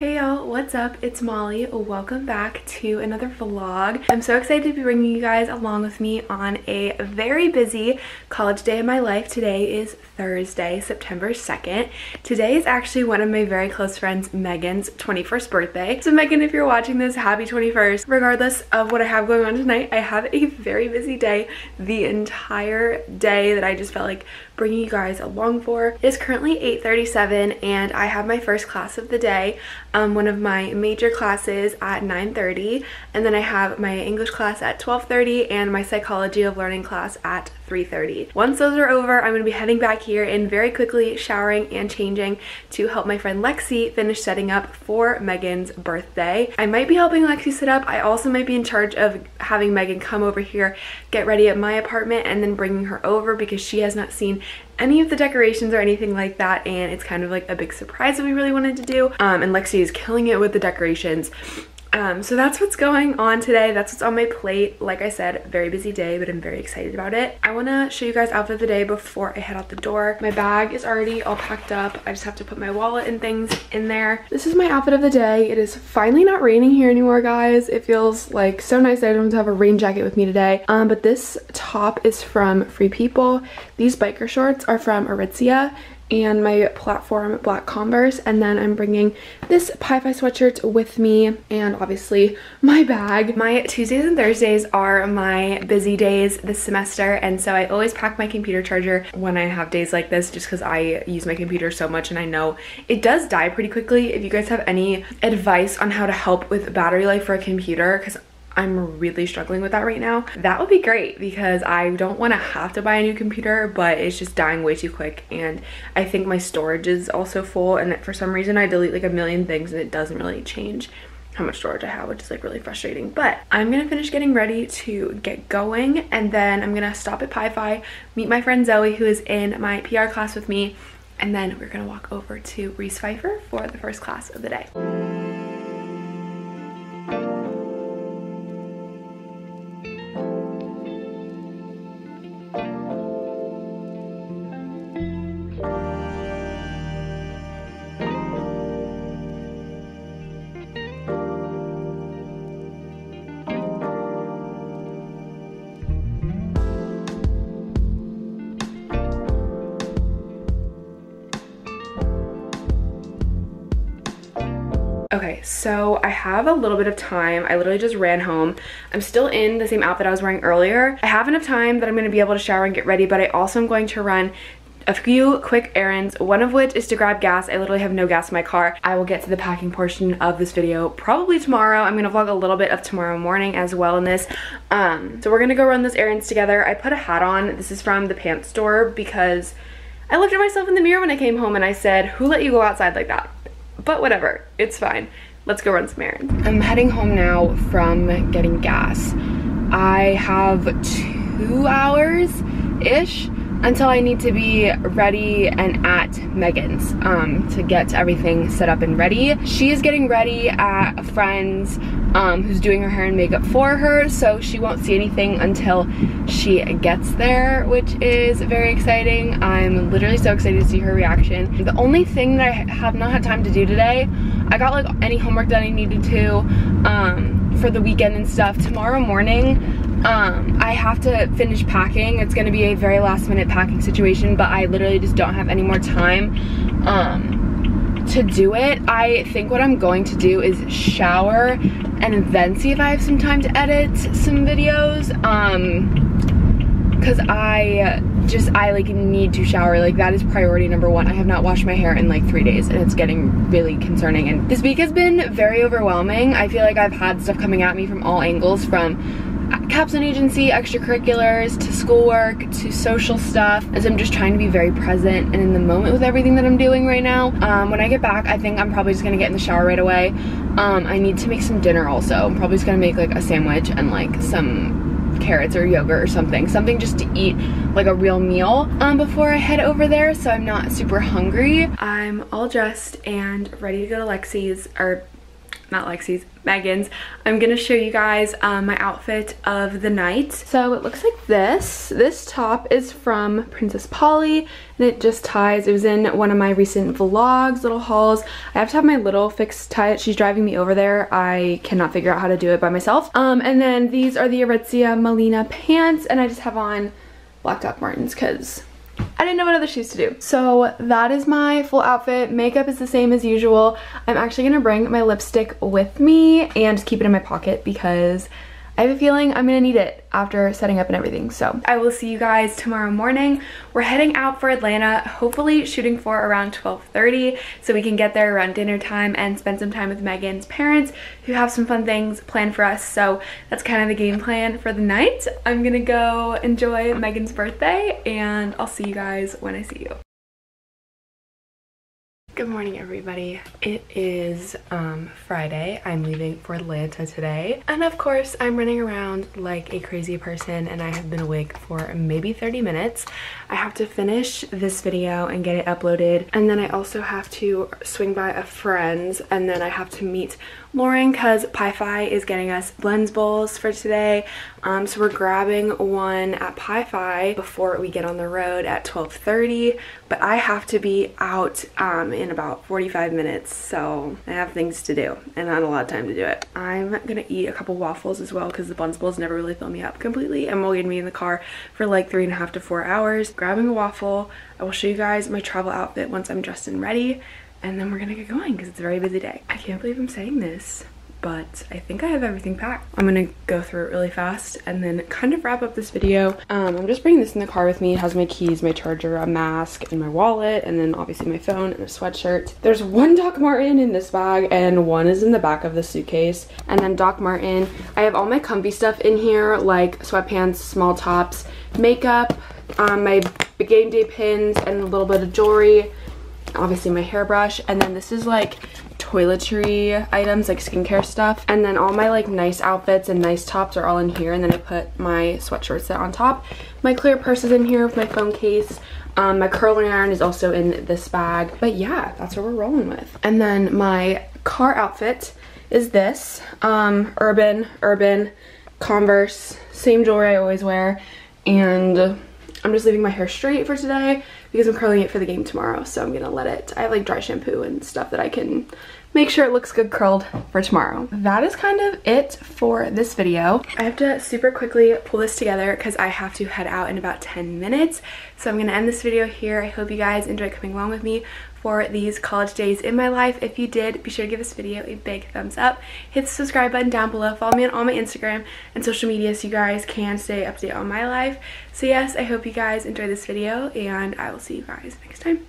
Hey y'all, what's up? It's Molly. Welcome back to another vlog. I'm so excited to be bringing you guys along with me on a very busy college day in my life. Today is Thursday, September 2nd. Today is actually one of my very close friends, Megan's 21st birthday. So Megan, if you're watching this, happy 21st. Regardless of what I have going on tonight, I have a very busy day. The entire day that I just felt like bringing you guys along for. It is currently 8:37 and I have my first class of the day. One of my major classes at 9:30, and then I have my English class at 12:30 and my psychology of learning class at 3:30. Once those are over, I'm going to be heading back here and very quickly showering and changing to help my friend Lexi finish setting up for Megan's birthday. I might be helping Lexi set up. I also might be in charge of having Megan come over here, get ready at my apartment, and then bringing her over because she has not seen any of the decorations or anything like that, and it's kind of like a big surprise that we really wanted to do, and Lexi is killing it with the decorations. So that's what's going on today. That's what's on my plate. Like I said, very busy day, but I'm very excited about it. I want to show you guys outfit of the day before I head out the door. My bag is already all packed up. I just have to put my wallet and things in there. This is my outfit of the day. It is finally not raining here anymore, guys. It feels like so nice that I don't have to have a rain jacket with me today. But this top is from Free People. These biker shorts are from Aritzia, and my platform black Converse, and then I'm bringing this Pi Phi sweatshirt with me and obviously my bag. My Tuesdays and Thursdays are my busy days this semester, and so I always pack my computer charger when I have days like this just because I use my computer so much and I know it does die pretty quickly. If you guys have any advice on how to help with battery life for a computer, because I'm really struggling with that right now, that would be great because I don't want to have to buy a new computer, but it's just dying way too quick, and I think my storage is also full, and for some reason I delete like a million things and it doesn't really change how much storage I have, which is like really frustrating. But I'm gonna finish getting ready to get going, and then I'm gonna stop at Pi Phi, meet my friend Zoe who is in my PR class with me, and then we're gonna walk over to Reese Pfeiffer for the first class of the day. Okay, so I have a little bit of time. I literally just ran home. I'm still in the same outfit I was wearing earlier. I have enough time that I'm going to be able to shower and get ready, but I also am going to run a few quick errands, one of which is to grab gas. I literally have no gas in my car. I will get to the packing portion of this video probably tomorrow. I'm gonna vlog a little bit of tomorrow morning as well in this. So we're gonna go run those errands together. I put a hat on. This is from the pants store because I looked at myself in the mirror when I came home and I said, who let you go outside like that? But whatever, it's fine. Let's go run some errands. I'm heading home now from getting gas. I have 2 hours-ish until I need to be ready and at Megan's to get everything set up and ready. She is getting ready at a friend's who's doing her hair and makeup for her, so she won't see anything until she gets there, which is very exciting. I'm literally so excited to see her reaction. The only thing that I have not had time to do today, I got like any homework that I needed to for the weekend and stuff. Tomorrow morning, I have to finish packing. It's gonna be a very last minute packing situation, but I literally just don't have any more time to do it. I think what I'm going to do is shower and then see if I have some time to edit some videos, because I like need to shower. Like that is priority number one. I have not washed my hair in like 3 days and it's getting really concerning, and this week has been very overwhelming. I feel like I've had stuff coming at me from all angles, from caps and agency, extracurriculars, to schoolwork, to social stuff, and so I'm just trying to be very present and in the moment with everything that I'm doing right now. When I get back, I think I'm probably just gonna get in the shower right away. I need to make some dinner also. I'm probably just gonna make like a sandwich and like some carrots or yogurt or something just to eat, like a real meal before I head over there, so I'm not super hungry. I'm all dressed and ready to go to Lexi's, or not Lexi's, Megan's. I'm gonna show you guys my outfit of the night. So it looks like this. This top is from Princess Polly and it just ties. It was in one of my recent vlogs, little hauls. I have to have my little fixed tie. She's driving me over there. I cannot figure out how to do it by myself. And then these are the Aritzia Melina pants, and I just have on black Doc Martens because I didn't know what other shoes to do. So that is my full outfit. Makeup is the same as usual. I'm actually gonna bring my lipstick with me and keep it in my pocket because I have a feeling I'm gonna need it after setting up and everything. So I will see you guys tomorrow morning. We're heading out for Atlanta, hopefully shooting for around 12:30 so we can get there around dinner time and spend some time with Megan's parents, who have some fun things planned for us. So that's kind of the game plan for the night. I'm gonna go enjoy Megan's birthday and I'll see you guys when I see you. Good morning, everybody. It is Friday. I'm leaving for Atlanta today. And of course, I'm running around like a crazy person and I have been awake for maybe 30 minutes. I have to finish this video and get it uploaded. And then I also have to swing by a friend's, and then I have to meet Lauren because Pi Phi is getting us blends bowls for today. So we're grabbing one at Pi Phi before we get on the road at 12:30. But I have to be out in about 45 minutes, so I have things to do and not a lot of time to do it. I'm gonna eat a couple waffles as well because the blends bowls never really fill me up completely and will get me in the car for like 3.5 to 4 hours. Grabbing a waffle. I will show you guys my travel outfit once I'm dressed and ready, and then we're gonna get going because it's a very busy day. I can't believe I'm saying this, but I think I have everything packed. I'm gonna go through it really fast and then kind of wrap up this video. I'm just bringing this in the car with me. It has my keys, my charger, a mask, and my wallet, and then obviously my phone and a sweatshirt. There's one Doc Marten in this bag and one is in the back of the suitcase. And then Doc Marten, I have all my comfy stuff in here, like sweatpants, small tops, makeup, my game day pins, and a little bit of jewelry, obviously my hairbrush, and then this is like toiletry items, like skincare stuff, and then all my like nice outfits and nice tops are all in here, and then I put my sweatshirts that on top. My clear purse is in here with my phone case. My curling iron is also in this bag, but yeah, that's what we're rolling with. And then my car outfit is this urban Converse, same jewelry I always wear, and I'm just leaving my hair straight for today because I'm curling it for the game tomorrow, so I'm gonna let it. I have like dry shampoo and stuff that I can make sure it looks good curled for tomorrow. That is kind of it for this video. I have to super quickly pull this together because I have to head out in about 10 minutes. So I'm gonna end this video here. I hope you guys enjoyed coming along with me for these college days in my life. If you did, be sure to give this video a big thumbs up. Hit the subscribe button down below. Follow me on all my Instagram and social media so you guys can stay up to date on my life. So yes, I hope you guys enjoyed this video and I will see you guys next time.